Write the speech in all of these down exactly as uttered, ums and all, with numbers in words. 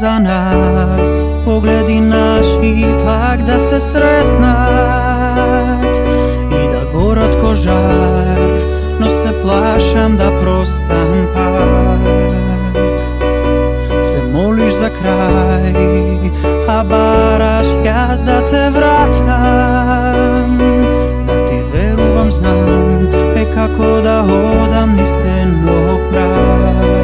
za nas, pogledi naši ipak da se sretnat i da gorod ko žar, no se plašam da prostan pak. Se moliš za kraj, a baraš jaz da te vratam, da ti veruvam znam, e kako da hodam niz tenog mraz.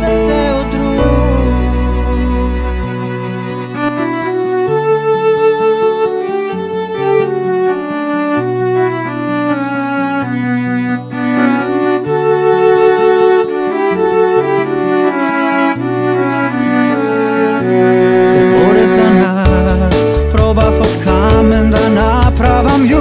Srce od drug. Se borev za nas, probav od kamen da napravam ljubav.